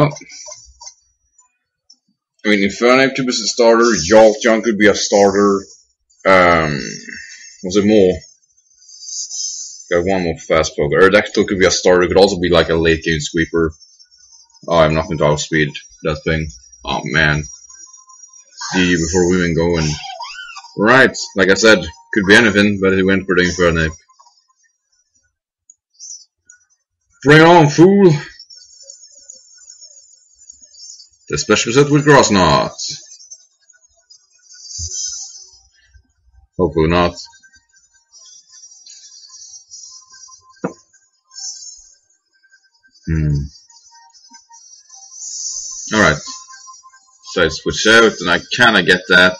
Well, I mean, Infernape is a starter, Jolteon could be a starter, was it more? Got one more fast poke. Aerodactyl could be a starter, could also be like a late game sweeper. Oh, I have nothing to outspeed that thing. Oh man. GG before we even go in. Right, like I said, could be anything, but it went for the Infernape. Bring on, fool! The special set with Gross Knot. Hopefully not. Alright. So I switch out and I kinda get that.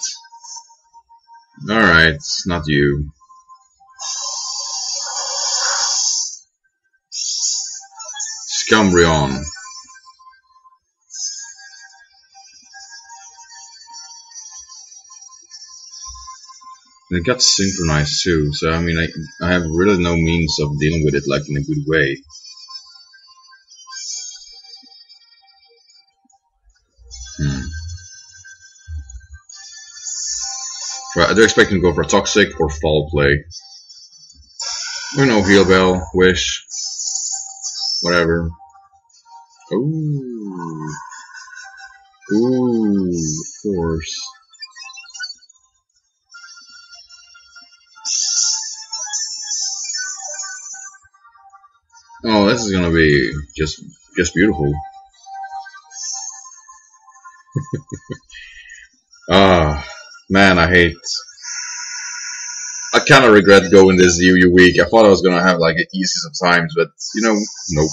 Alright, not you. Scumbrian. And it got synchronized too, so I mean I have really no means of dealing with it like in a good way. Right, I do expect him to go for a Toxic or Foul Play. Or no Heal Bell, Wish, whatever. Ooh. Ooh, of course. Oh, this is gonna be just beautiful. Ah. Man, I hate. I kind of regret going this UU week. I thought I was gonna have like it easy sometimes, but you know, nope.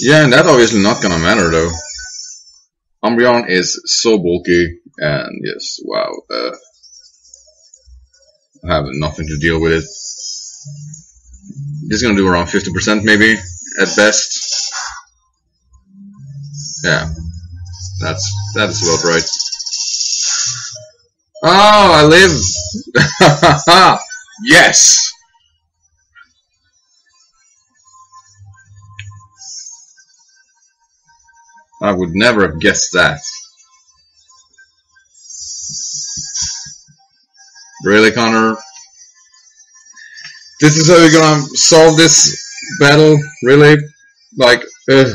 Yeah, and that obviously not gonna matter though. Umbreon is so bulky, and yes, wow. I have nothing to deal with it. This is gonna do around 50% maybe, at best. Yeah. That is about right. Oh, I live! Yes! I would never have guessed that. Really, Connor? This is how you're gonna solve this battle, really? Like, ugh.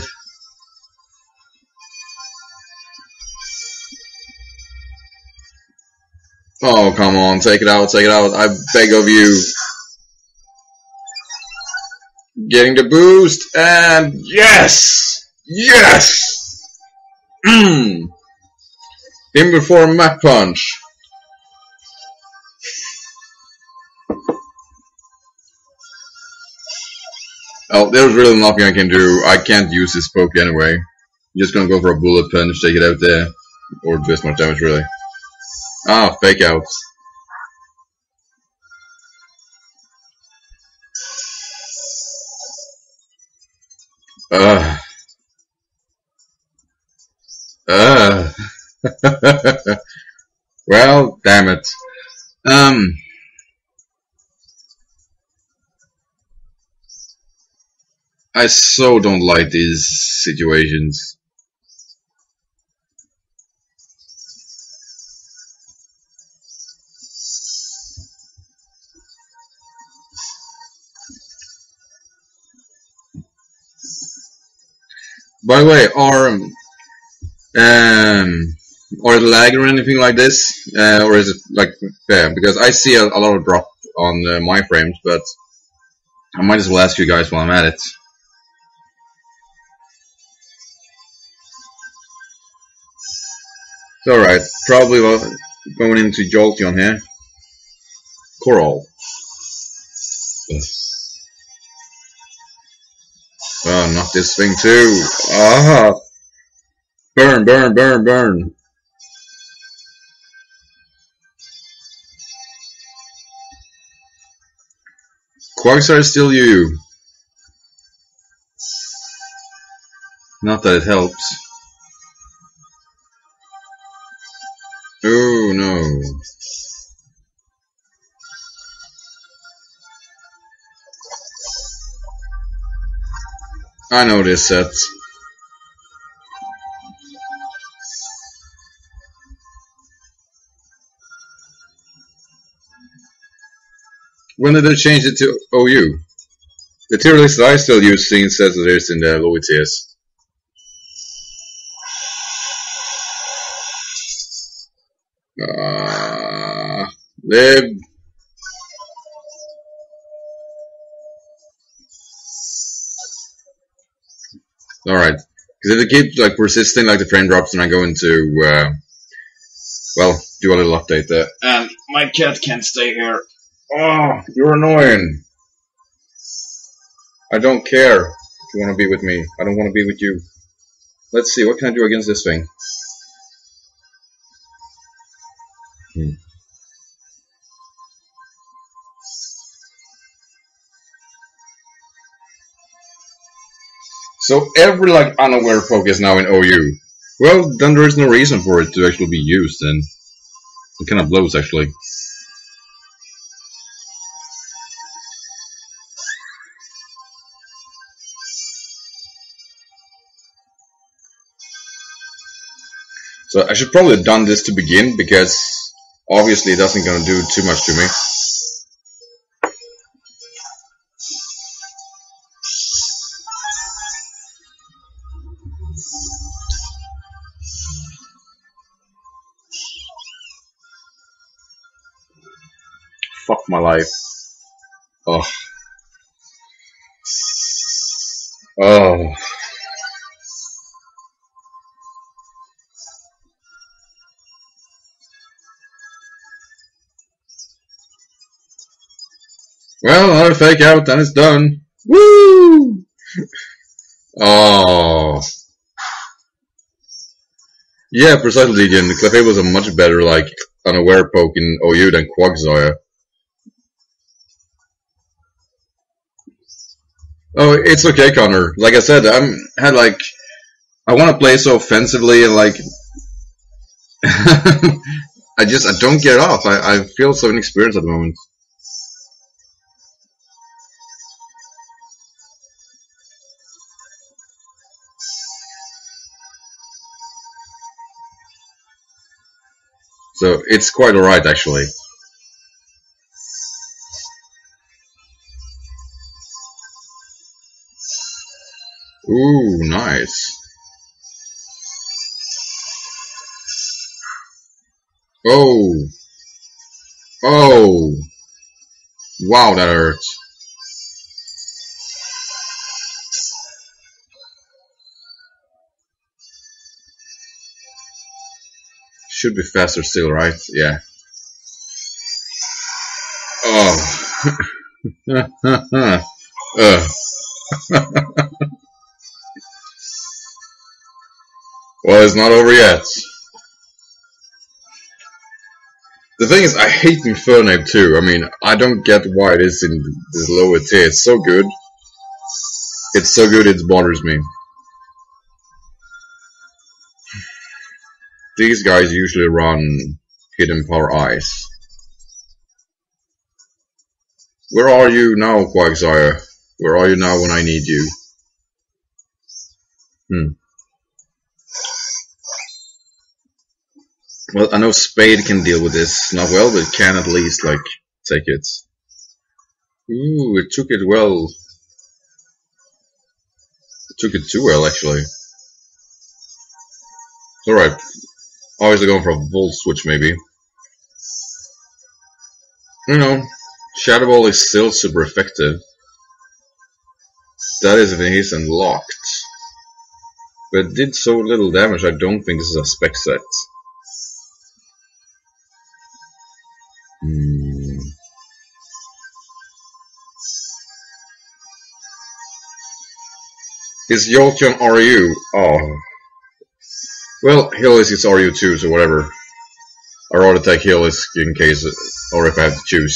Oh, come on, take it out, take it out. I beg of you. Getting the boost, and yes! Yes! Even before Mach Punch. Oh, there's really nothing I can do. I can't use this poke anyway. I'm just gonna go for a bullet punch, take it out there. Or do as much damage, really. Ah, fake out. Ugh. Ugh. Well, damn it. I so don't like these situations. By the way, are lag or anything like this, or is it like fair? Yeah, because I see a lot of drop on my frames, but I might as well ask you guys while I'm at it. Alright, probably going into Jolteon here. Coral. Ugh. Oh, not this thing too. Ah! Burn, burn, burn, burn. Quagsire still you. Not that it helps. Oh no. I noticed that. When did they change it to OU? The tier list I still use since says that it's in the low tiers. Alright, because if they keep like persisting, like the frame drops, and I go into, well, do a little update there. And my cat can't stay here. Oh, you're annoying. I don't care if you want to be with me. I don't want to be with you. Let's see, what can I do against this thing? So every like unaware folk is now in OU. Well, then there is no reason for it to actually be used, and it kind of blows actually. So I should probably have done this to begin, because obviously it doesn't gonna do too much to me. Fuck my life. Oh. Oh. Well, another fake out, and it's done. Woo! Oh. Yeah, precisely, Dejan. Clefable was a much better, like, unaware poke in OU than Quagsire. Oh, it's okay, Connor. Like I said, I want to play so offensively, and like, I don't get off. I feel so inexperienced at the moment. So it's quite alright, actually. Ooh, nice. Oh. Oh. Wow, that hurts. Should be faster still, right? Yeah. Oh. Well, it's not over yet. The thing is, I hate Infernape too. I mean, I don't get why it is in this lower tier. It's so good. It's so good, it bothers me. These guys usually run Hidden Power Ice. Where are you now, Quagsire? Where are you now when I need you? Hmm. Well, I know Spade can deal with this, not well, but it can at least, like, take it. Ooh, it took it well. It took it too well, actually. Alright. Obviously going for a Volt Switch, maybe. You know, Shadow Ball is still super effective. That is if it is unlocked. But it did so little damage, I don't think this is a spec set. Hmm. Is Jolteon RU? Oh. Well, Hillisk is RU too, so whatever. I'd rather take Hillisk in case, or if I have to choose.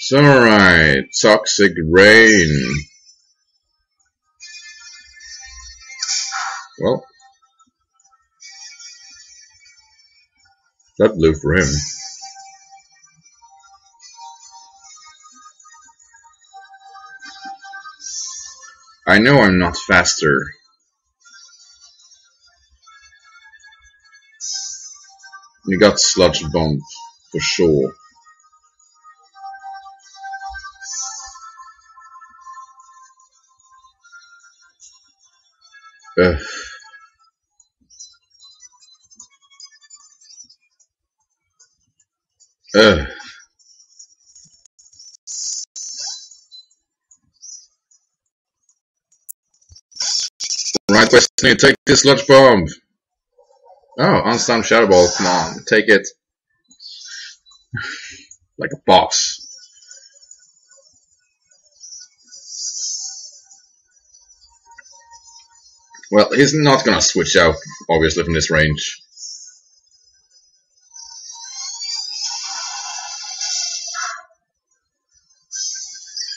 So, alright. Toxic Rain. Well. That blew for him. I I know I'm not faster. You got Sludge Bomb, for sure. Ugh. Ugh. Right, Wesley, take this Sludge Bomb. Oh, unstunned Shadow Ball, come on, take it. Like a boss. Well, he's not gonna switch out, obviously, from this range.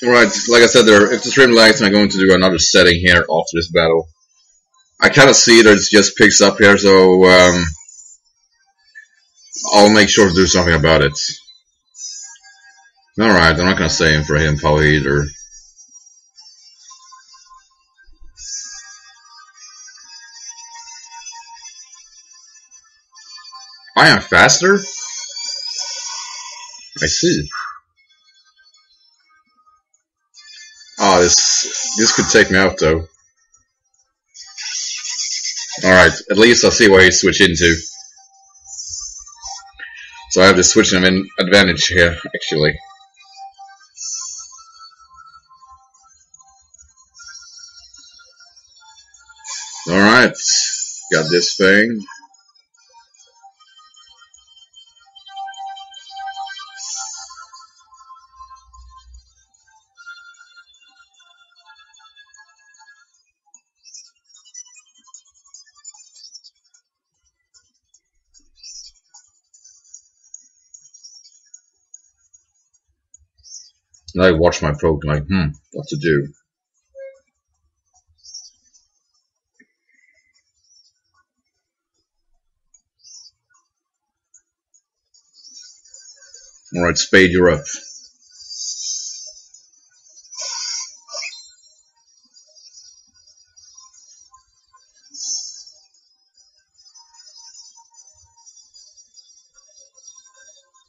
Alright, like I said there, if the stream lags, I'm going to do another setting here after this battle. I kinda see that it just picks up here, so I'll make sure to do something about it. Alright, I'm not gonna save him for him probably either. I am faster? I see. Oh, this could take me out though. Alright, at least I see what he switched into. So I have the switching advantage here, actually. Alright, got this thing. And I watch my poke like, what to do. Alright, Spade, you're up.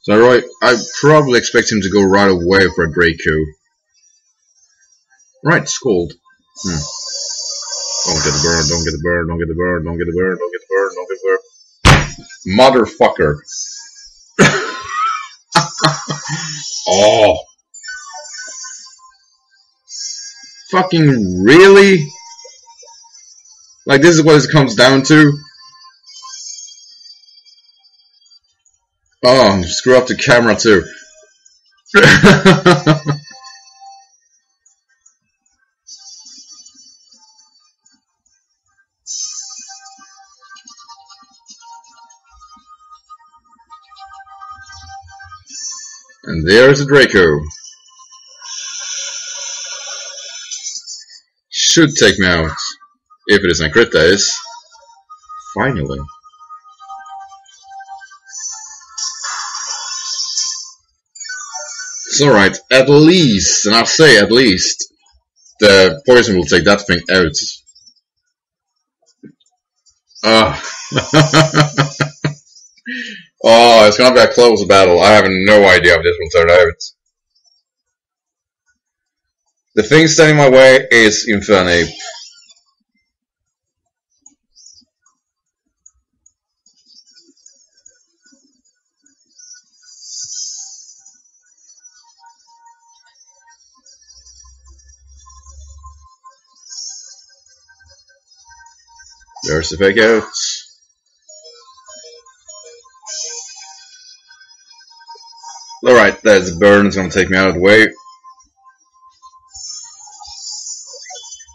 So I probably expect him to go right away for a Draco. Right, Scald. Don't get the bird, don't get the bird, don't get the bird, don't get the bird, don't get the bird, don't get the bird. Motherfucker. Oh. Fucking really? Like, this is what it comes down to? Oh, screw up the camera too. And there's a Draco. Should take me out. If it isn't a crit, that is. Finally. Alright, at least, and I'll say at least, the poison will take that thing out. Oh, it's gonna be a close battle. I have no idea how this will turn out. The thing standing my way is Infernape. There's the fake out. Alright, that's burn. It's gonna take me out of the way.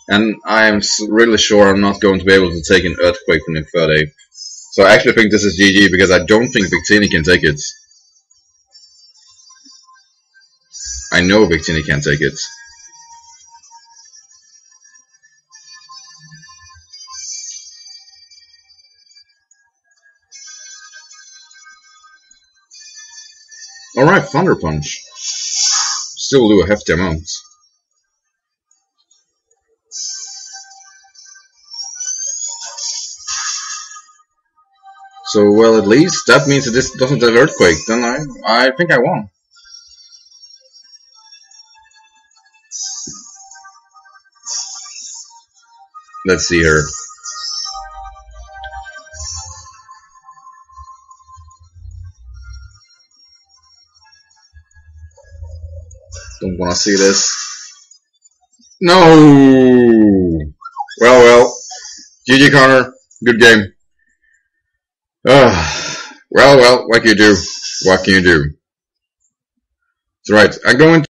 And I am really sure I'm not going to be able to take an Earthquake from Infernape. So I actually think this is GG because I don't think Victini can take it. I know Victini can't take it. Alright, Thunder Punch. Still do a hefty amount. So, well, at least that means that this doesn't have Earthquake. Then I think I won. Let's see her. Don't want to see this. No! Well, well. GG, Connor. Good game. Well, well. What can you do? What can you do? That's right. I'm going to